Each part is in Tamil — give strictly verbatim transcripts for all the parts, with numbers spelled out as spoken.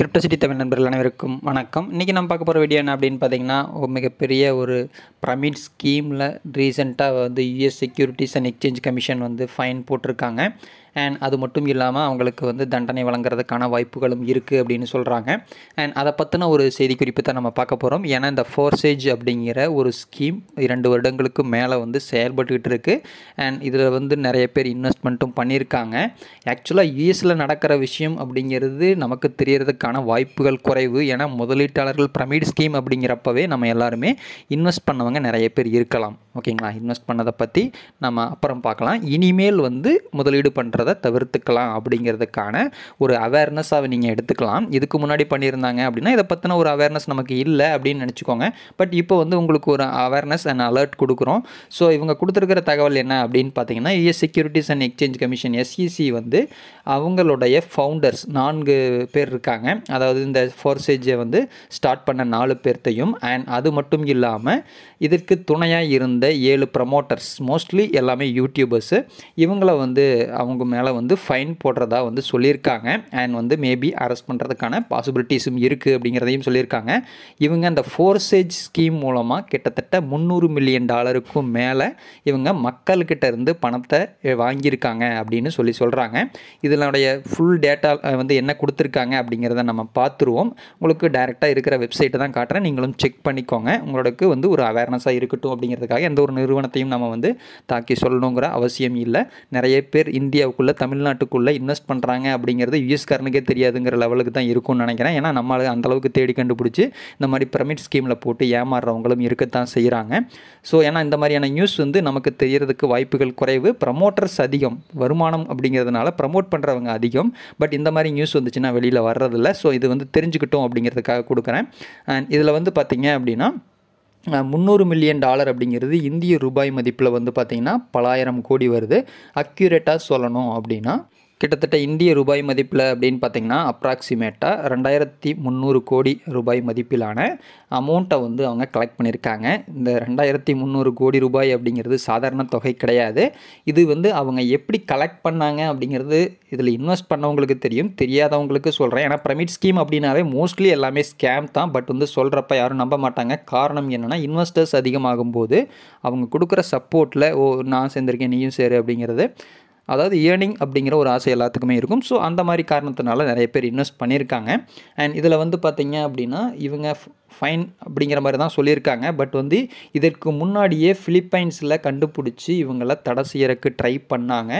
கிரிப்டோ சிட்டி தமிழ் நண்பர்கள் அனைவருக்கும் வணக்கம். இன்றைக்கி நம்ம பார்க்க போகிற வீடியோ என்ன அப்படின்னு பார்த்தீங்கன்னா, மிகப்பெரிய ஒரு பிரமிட் ஸ்கீமில் ரீசெண்டாக வந்து US securities and exchange commission வந்து ஃபைன் போட்டிருக்காங்க. அண்ட் அது மட்டும் இல்லாமல் அவங்களுக்கு வந்து தண்டனை வழங்குறதுக்கான வாய்ப்புகளும் இருக்குது அப்படின்னு சொல்கிறாங்க. அண்ட் அதை பற்றின ஒரு செய்தி குறிப்பு தான் நம்ம பார்க்க போகிறோம். ஏன்னா இந்த ஃபோர்சேஜ் அப்படிங்கிற ஒரு ஸ்கீம் இரண்டு வருடங்களுக்கு மேலே வந்து செயல்பட்டுக்கிட்டு இருக்குது. அண்ட் இதில் வந்து நிறைய பேர் இன்வெஸ்ட்மெண்ட்டும் பண்ணியிருக்காங்க. ஆக்சுவலாக யூஎஸில் நடக்கிற விஷயம் அப்படிங்கிறது நமக்கு தெரியறதுக்கான வாய்ப்புகள் குறைவு. ஏன்னா முதலீட்டாளர்கள் பிரமிட் ஸ்கீம் அப்படிங்கிறப்பவே நம்ம எல்லாருமே இன்வெஸ்ட் பண்ணவங்க நிறைய பேர் இருக்கலாம். ஓகேங்களா, இன்வெஸ்ட் பண்ணதை பற்றி நம்ம அப்புறம் பார்க்கலாம். இனிமேல் வந்து முதலீடு பண்ணுற அதை தவிர்த்துக்கலாம் அப்படிங்கிறதுக்கான ஒரு அவேர்னஸாக நீங்கள் எடுத்துக்கலாம். இதுக்கு முன்னாடி பண்ணியிருந்தாங்க அப்படின்னா இதை பற்றின ஒரு அவேர்னஸ் நமக்கு இல்லை அப்படின்னு நினச்சிக்கோங்க. பட் இப்போ வந்து உங்களுக்கு ஒரு அவேர்னஸ் அண்ட் அலர்ட் கொடுக்குறோம். ஸோ இவங்க கொடுத்துருக்கிற தகவல் என்ன அப்படின்னு பார்த்தீங்கன்னா, US securities and exchange commission SEC வந்து அவங்களுடைய ஃபவுண்டர்ஸ் நான்கு பேர் இருக்காங்க. அதாவது இந்த ஃபோர்சேஜை வந்து ஸ்டார்ட் பண்ண நாலு பேர்த்தையும், அண்ட் அது மட்டும் இல்லாமல் இதற்கு துணையாக இருந்த ஏழு ப்ரமோட்டர்ஸ், மோஸ்ட்லி எல்லாமே யூடியூபர்ஸு, இவங்கள வந்து அவங்க மேலே வந்து ஃபைன் போடுறதா வந்து சொல்லியிருக்காங்க. அண்ட் வந்து மேபி அரெஸ்ட் பண்ணுறதுக்கான பாசிபிலிட்டிஸும் இருக்குது அப்படிங்கிறதையும் சொல்லியிருக்காங்க. இவங்க அந்த ஃபோர்சேஜ் ஸ்கீம் மூலமாக கிட்டத்தட்ட முந்நூறு மில்லியன் டாலருக்கும் மேலே இவங்க மக்கள்கிட்ட இருந்து பணத்தை வாங்கியிருக்காங்க அப்படின்னு சொல்லி சொல்கிறாங்க. இதனுடைய ஃபுல் டேட்டா வந்து என்ன கொடுத்துருக்காங்க அப்படிங்கிறத நம்ம பார்த்துருவோம். உங்களுக்கு டைரெக்டாக இருக்கிற வெப்சைட்டை தான் காட்டுறேன், நீங்களும் செக் பண்ணிக்கோங்க. உங்களுக்கு வந்து ஒரு அவேர்னஸாக இருக்கட்டும் அப்படிங்கிறதுக்காக எந்த ஒரு நிறுவனத்தையும் நம்ம வந்து தாக்கி சொல்லணுங்கிற அவசியம் இல்லை. நிறைய பேர் இந்தியாவுக்கு தமிழ்நாட்டுக்குள்ளே இன்வெஸ்ட் பண்ணுறாங்க அப்படிங்கிறது யூஎஸ்காரனுக்கே தெரியாதுங்கிற லெவலுக்கு தான் இருக்கும்னு நினைக்கிறேன். ஏன்னா நம்ம அந்தளவுக்கு தேடி கண்டுபிடிச்சி இந்த மாதிரி பிரமிட் ஸ்கீமில் போட்டு ஏமாறுறவங்களும் இருக்கத்தான் செய்கிறாங்க. ஸோ ஏன்னா இந்த மாதிரியான நியூஸ் வந்து நமக்கு தெரியறதுக்கு வாய்ப்புகள் குறைவு. ப்ரமோட்டர்ஸ் அதிகம், வருமானம் அப்படிங்கிறதுனால ப்ரமோட் பண்ணுறவங்க அதிகம். பட் இந்த மாதிரி நியூஸ் வந்துச்சுன்னா வெளியில் வர்றதில்லை. ஸோ இது வந்து தெரிஞ்சுக்கிட்டோம் அப்படிங்கிறதுக்காக கொடுக்குறேன். அண்ட் இதில் வந்து பார்த்தீங்க அப்படின்னா முந்நூறு மில்லியன் டாலர் அப்படிங்கிறது இந்திய ரூபாய் மதிப்பில் வந்து பார்த்திங்கன்னா பலாயிரம் கோடி வருது. அக்யூரேட்டாக சொல்லணும் அப்படின்னா கிட்டத்தட்ட இந்திய ரூபாய் மதிப்பில் அப்படின்னு பார்த்திங்கன்னா அப்ராக்சிமேட்டாக ரெண்டாயிரத்தி முந்நூறு கோடி ரூபாய் மதிப்பிலான அமௌண்ட்டை வந்து அவங்க கலெக்ட் பண்ணியிருக்காங்க. இந்த ரெண்டாயிரத்தி முந்நூறு கோடி ரூபாய் அப்படிங்கிறது சாதாரண தொகை கிடையாது. இது வந்து அவங்க எப்படி கலெக்ட் பண்ணாங்க அப்படிங்கிறது இதில் இன்வெஸ்ட் பண்ணவங்களுக்கு தெரியும், தெரியாதவங்களுக்கு சொல்கிறேன். ஏன்னா பிரமிட் ஸ்கீம் அப்படின்னாவே மோஸ்ட்லி எல்லாமே ஸ்கேம் தான். பட் வந்து சொல்கிறப்ப யாரும் நம்ப மாட்டாங்க. காரணம் என்னென்னா, இன்வெஸ்டர்ஸ் அதிகமாகும் போது அவங்க கொடுக்குற சப்போர்ட்டில் ஓ நான் சேர்ந்திருக்கேன் நீயும் சேரு அப்படிங்கிறது, அதாவது ஏர்னிங் அப்படிங்கிற ஒரு ஆசை எல்லாத்துக்குமே இருக்கும். ஸோ அந்த மாதிரி காரணத்தினால நிறைய பேர் இன்வெஸ்ட் பண்ணியிருக்காங்க. அண்ட் இதில் வந்து பார்த்திங்க அப்படின்னா இவங்க ஃபைன் அப்படிங்கிற மாதிரி தான் சொல்லியிருக்காங்க. பட் வந்து இதற்கு முன்னாடியே ஃபிலிப்பைன்ஸில் கண்டுபிடிச்சி இவங்கள தடை செய்யறதுக்கு ட்ரை பண்ணாங்க.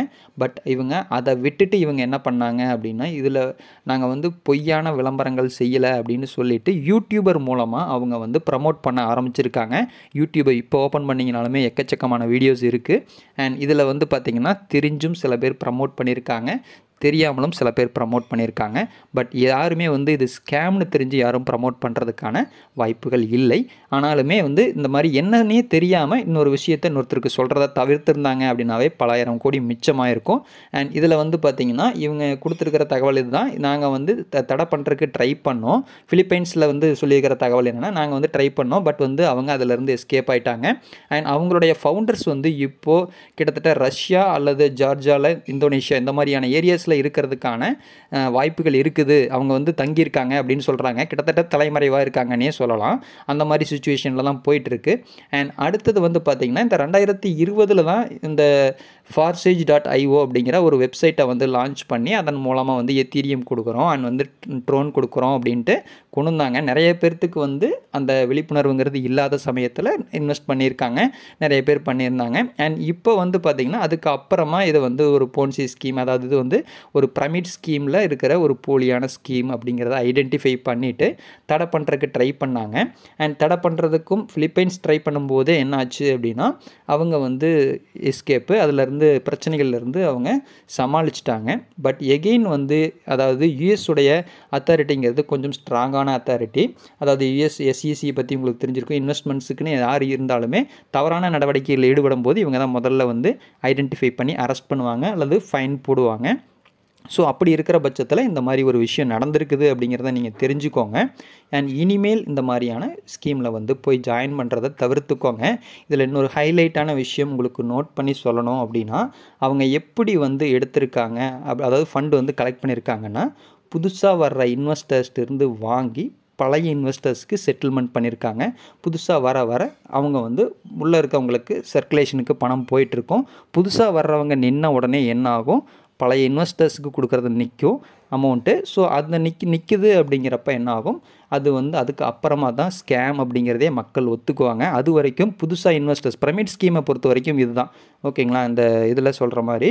பட் இவங்க அதை விட்டுட்டு இவங்க என்ன பண்ணாங்க அப்படின்னா, இதில் நாங்கள் வந்து பொய்யான விளம்பரங்கள் செய்யலை அப்படின்னு சொல்லிட்டு யூடியூபர் மூலமாக அவங்க வந்து ப்ரமோட் பண்ண ஆரம்பிச்சிருக்காங்க. யூடியூபை இப்போ ஓப்பன் பண்ணிங்கனாலுமே எக்கச்சக்கமான வீடியோஸ் இருக்குது. அண்ட் இதில் வந்து பார்த்திங்கன்னா தெரிஞ்சும் சில பேர் ப்ரமோட் பண்ணியிருக்காங்க, தெரியாமலும் சில பேர் ப்ரமோட் பண்ணியிருக்காங்க. பட் யாருமே வந்து இது ஸ்கேம்னு தெரிஞ்சு யாரும் ப்ரமோட் பண்ணுறதுக்கான வாய்ப்புகள் இல்லை. ஆனாலுமே வந்து இந்த மாதிரி என்னன்னே தெரியாமல் இன்னொரு விஷயத்தை இன்னொருத்தருக்கு சொல்கிறத தவிர்த்திருந்தாங்க அப்படின்னாவே பலாயிரம் கோடி மிச்சமாக இருக்கும். அண்ட் இதில் வந்து பார்த்திங்கன்னா இவங்க கொடுத்துருக்கிற தகவல் இதுதான். நாங்கள் வந்து தடை பண்ணுறதுக்கு ட்ரை பண்ணோம். ஃபிலிப்பைன்ஸில் வந்து சொல்லியிருக்கிற தகவல் என்னென்னா, நாங்கள் வந்து ட்ரை பண்ணோம் பட் வந்து அவங்க அதிலேருந்து எஸ்கேப் ஆகிட்டாங்க. அண்ட் அவங்களுடைய ஃபவுண்டர்ஸ் வந்து இப்போது கிட்டத்தட்ட ரஷ்யா அல்லது ஜார்ஜியாவில், இந்தோனேஷியா இந்த மாதிரியான ஏரியாஸ் இருக்கிறதுக்கான வாய்ப்புகள் இருக்குது. அவங்க வந்து தங்கியிருக்காங்க அப்படின்னு சொல்கிறாங்க. கிட்டத்தட்ட தலைமறைவாக இருக்காங்கன்னே சொல்லலாம். அந்த மாதிரி சுச்சுவேஷனில் தான் போயிட்டுருக்கு. அண்ட் அடுத்தது வந்து பார்த்திங்கன்னா இந்த ரெண்டாயிரத்தி இருபதில் தான் இந்த ஃபார்சேஜ் டாட் ஐஓ அப்படிங்கிற ஒரு வெப்சைட்டை வந்து லான்ச் பண்ணி அதன் மூலமாக வந்து எத்தீரியம் கொடுக்குறோம் அண்ட் வந்து ட்ரோன் கொடுக்குறோம் அப்படின்ட்டு கொண்டு வந்தாங்க. நிறைய பேர்த்துக்கு வந்து அந்த விழிப்புணர்வுங்கிறது இல்லாத சமயத்தில் இன்வெஸ்ட் பண்ணியிருக்காங்க, நிறைய பேர் பண்ணியிருந்தாங்க. அண்ட் இப்போ வந்து பார்த்திங்கன்னா அதுக்கு அப்புறமா இது வந்து ஒரு போன்சி ஸ்கீம், அதாவது இது வந்து ஒரு பிரமிட் ஸ்கீமில் இருக்கிற ஒரு போலியான ஸ்கீம் அப்படிங்கிறத ஐடென்டிஃபை பண்ணிவிட்டு தடை பண்ணுறதுக்கு ட்ரை பண்ணாங்க. அண்ட் தடை பண்ணுறதுக்கும் ஃபிலிப்பைன்ஸ் ட்ரை பண்ணும்போதே என்ன ஆச்சு அப்படின்னா, அவங்க வந்து எஸ்கேப்பு அதிலேருந்து பிரச்சனைகள்லேருந்து அவங்க சமாளிச்சிட்டாங்க. பட் எகெயின் வந்து அதாவது யூஎஸுடைய அத்தாரிட்டிங்கிறது கொஞ்சம் ஸ்ட்ராங்கான அத்தாரிட்டி. அதாவது யூஎஸ் எஸ்இசி பற்றி உங்களுக்கு தெரிஞ்சிருக்கும். இன்வெஸ்ட்மெண்ட்ஸுக்குன்னு யார் இருந்தாலுமே தவறான நடவடிக்கையில் ஈடுபடும் போது இவங்க தான் முதல்ல வந்து ஐடென்டிஃபை பண்ணி அரெஸ்ட் பண்ணுவாங்க அல்லது ஃபைன் போடுவாங்க. ஸோ அப்படி இருக்கிற பட்சத்தில் இந்த மாதிரி ஒரு விஷயம் நடந்திருக்குது அப்படிங்கிறத நீங்கள் தெரிஞ்சுக்கோங்க. அண்ட் இனிமேல் இந்த மாதிரியான ஸ்கீமில் வந்து போய் ஜாயின் பண்ணுறதை தவிர்த்துக்கோங்க. இதில் இன்னொரு ஹைலைட்டான விஷயம் உங்களுக்கு நோட் பண்ணி சொல்லணும் அப்படின்னா, அவங்க எப்படி வந்து எடுத்திருக்காங்க, அதாவது ஃபண்டு வந்து கலெக்ட் பண்ணியிருக்காங்கன்னா புதுசாக வர்ற இன்வெஸ்டர்ஸ்டிருந்து வாங்கி பழைய இன்வெஸ்டர்ஸ்க்கு செட்டில்மெண்ட் பண்ணியிருக்காங்க. புதுசாக வர வர அவங்க வந்து உள்ளே இருக்கவங்களுக்கு சர்க்குலேஷனுக்கு பணம் போயிட்டுருக்கோம். புதுசாக வர்றவங்க நின்ன உடனே என்ன ஆகும், பழைய இன்வெஸ்டர்ஸுக்கு கொடுக்குறது நிற்கும் அமௌண்ட்டு. ஸோ அது நிக் நிற்குது அப்படிங்கிறப்ப என்ன ஆகும், அது வந்து அதுக்கு அப்புறமா தான் ஸ்கேம் அப்படிங்கிறதே மக்கள் ஒத்துக்குவாங்க. அது வரைக்கும் புதுசாக இன்வெஸ்டர்ஸ் பிரமிட் ஸ்கீமை பொறுத்த வரைக்கும் இதுதான் ஓகேங்களா. இந்த இதில் சொல்கிற மாதிரி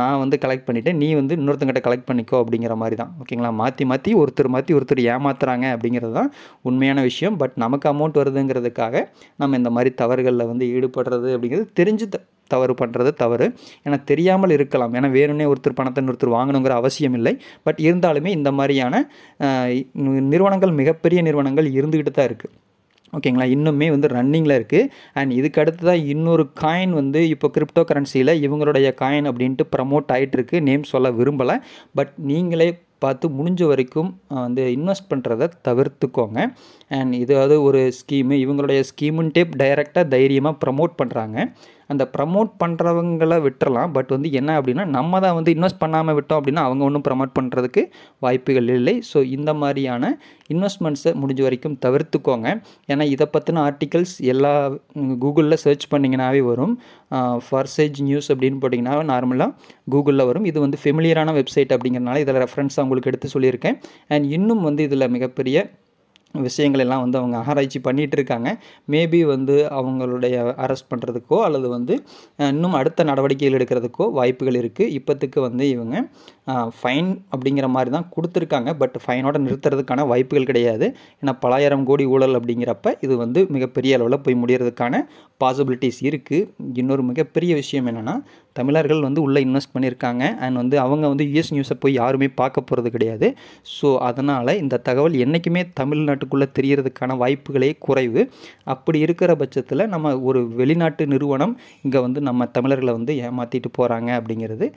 நான் வந்து கலெக்ட் பண்ணிவிட்டேன், நீ வந்து இன்னொருத்தங்கிட்ட கலெக்ட் பண்ணிக்கோ அப்படிங்கிற மாதிரி தான் ஓகேங்களா. மாற்றி மாற்றி ஒருத்தர் மாற்றி ஒருத்தர் ஏமாத்துறாங்க அப்படிங்கிறது தான் உண்மையான விஷயம். பட் நமக்கு அமௌண்ட் வருதுங்கிறதுக்காக நம்ம இந்த மாதிரி தவறுகளில் வந்து ஈடுபடுறது அப்படிங்கிறது தெரிஞ்சு தவறு பண்ணுறது தவறு. ஏன்னா தெரியாமல் இருக்கலாம், ஏன்னா வேணும்னே ஒருத்தர் பணத்தை இன்னொருத்தர் வாங்கணுங்கிற அவசியம் இல்லை. பட் இருந்தாலுமே இந்த மாதிரியான நிறுவனங்கள் மிகப்பெரிய நிறுவனங்கள் இருந்துக்கிட்டு தான் இருக்குது ஓகேங்களா. இன்னுமே வந்து ரன்னிங்கில் இருக்குது. அண்ட் இதுக்கு அடுத்து தான் இன்னொரு காயின் வந்து இப்போ கிரிப்டோ கரன்சியில் இவங்களுடைய காயின் அப்படின்ட்டு ப்ரமோட் ஆகிட்டுருக்கு. நேம் சொல்ல விரும்பலை. பட் நீங்களே பார்த்து முடிஞ்ச வரைக்கும் வந்து இன்வெஸ்ட் பண்ணுறதை தவிர்த்துக்கோங்க. அண்ட் இதாவது ஒரு ஸ்கீமு இவங்களுடைய ஸ்கீமுன்ட்டே டைரெக்டாக தைரியமாக ப்ரமோட் பண்ணுறாங்க. அந்த ப்ரமோட் பண்ணுறவங்கள விட்டுறலாம். பட் வந்து என்ன அப்படின்னா, நம்ம தான் வந்து இன்வெஸ்ட் பண்ணாமல் விட்டோம் அப்படின்னா அவங்க ஒன்றும் ப்ரமோட் பண்ணுறதுக்கு வாய்ப்புகள் இல்லை. ஸோ இந்த மாதிரியான இன்வெஸ்ட்மெண்ட்ஸை முடிஞ்ச வரைக்கும் தவிர்த்துக்கோங்க. ஏன்னா இதை பற்றின ஆர்டிகல்ஸ் எல்லா கூகுளில் சர்ச் பண்ணிங்கனாவே வரும். ஃபார்சேஜ் நியூஸ் அப்படின்னு போட்டிங்கன்னா நார்மலாக கூகுளில் வரும். இது வந்து ஃபெமிலியரான வெப்சைட் அப்படிங்கிறனால இதில் ரெஃபரன்ஸாக உங்களுக்கு எடுத்து சொல்லியிருக்கேன். அண்ட் இன்னும் வந்து இதில் மிகப்பெரிய விஷயங்கள் எல்லாம் வந்து அவங்க ஆராய்ச்சி பண்ணிகிட்டு இருக்காங்க. மேபி வந்து அவங்களுடைய அரெஸ்ட் பண்ணுறதுக்கோ அல்லது வந்து இன்னும் அடுத்த நடவடிக்கைகள் எடுக்கிறதுக்கோ வாய்ப்புகள் இருக்குது. இப்போத்துக்கு வந்து இவங்க ஃபைன் அப்படிங்கிற மாதிரி தான் கொடுத்துருக்காங்க. பட் ஃபைனோட நிறுத்துறதுக்கான வாய்ப்புகள் கிடையாது. ஏன்னா பலாயிரம் கோடி ஊழல் அப்படிங்கிறப்ப இது வந்து மிகப்பெரிய அளவில் போய் முடிகிறதுக்கான பாசிபிலிட்டிஸ் இருக்குது. இன்னொரு மிகப்பெரிய விஷயம் என்னென்னா, தமிழர்கள் வந்து உள்ளே இன்வெஸ்ட் பண்ணியிருக்காங்க. அண்ட் வந்து அவங்க வந்து யூஎஸ் நியூஸை போய் யாருமே பார்க்க போகிறது கிடையாது. ஸோ அதனால் இந்த தகவல் என்றைக்குமே தமிழ்நாட்டுக்குள்ளே தெரியறதுக்கான வாய்ப்புகளே குறைவு. அப்படி இருக்கிற பட்சத்தில் நம்ம ஒரு வெளிநாட்டு நிறுவனம் இங்கே வந்து நம்ம தமிழர்களை வந்து ஏமாற்றிட்டு போகிறாங்க அப்படிங்கிறது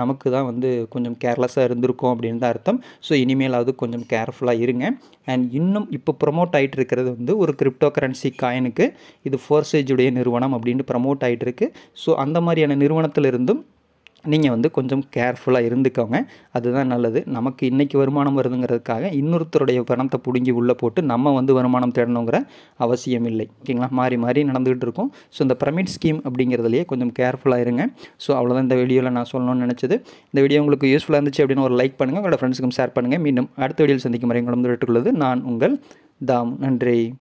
நமக்கு தான் வந்து கொஞ்சம் கேர்லெஸ்ஸாக இருந்திருக்கோம் அப்படின்னு தான் அர்த்தம். ஸோ இனிமேலாவது கொஞ்சம் கேர்ஃபுல்லாக இருங்க. அண்ட் இன்னும் இப்போ ப்ரமோட் ஆகிட்டு இருக்கிறது வந்து ஒரு கிரிப்டோ கரன்சி காயினுக்கு இது ஃபோர்சேஜுடைய நிறுவனம் அப்படின்ட்டு ப்ரமோட் ஆகிட்டு இருக்குது. ஸோ அந்த மாதிரியான நிறுவனத்தில் இருந்தும் நீங்கள் வந்து கொஞ்சம் கேர்ஃபுல்லாக இருந்துக்கோங்க, அதுதான் நல்லது. நமக்கு இன்றைக்கி வருமானம் வருதுங்கிறதுக்காக இன்னொருத்தருடைய பணத்தை பிடுங்கி உள்ளே போட்டு நம்ம வந்து வருமானம் தேடணுங்கிற அவசியம் இல்லை ஓகேங்களா. மாறி மாறி நடந்துகிட்டு இருக்கோம். ஸோ இந்த பிரமிட் ஸ்கீம் அப்படிங்கிறதுலையே கொஞ்சம் கேர்ஃபுல்லாக இருங்க. ஸோ அவ்வளோதான் இந்த வீடியோவில் நான் சொல்லணும்னு நினச்சது. இந்த வீடியோ உங்களுக்கு யூஸ்ஃபுல்லாக இருந்துச்சு அப்படின்னு ஒரு லைக் பண்ணுங்கள், உங்களோட ஃப்ரெண்ட்ஸுக்கும் ஷேர் பண்ணுங்கள். மீண்டும் அடுத்த வீடியோவில் சந்திக்கும் வரை உங்களுடன் விட்டுக்கொள்வது நான் உங்கள் தாம். நன்றி.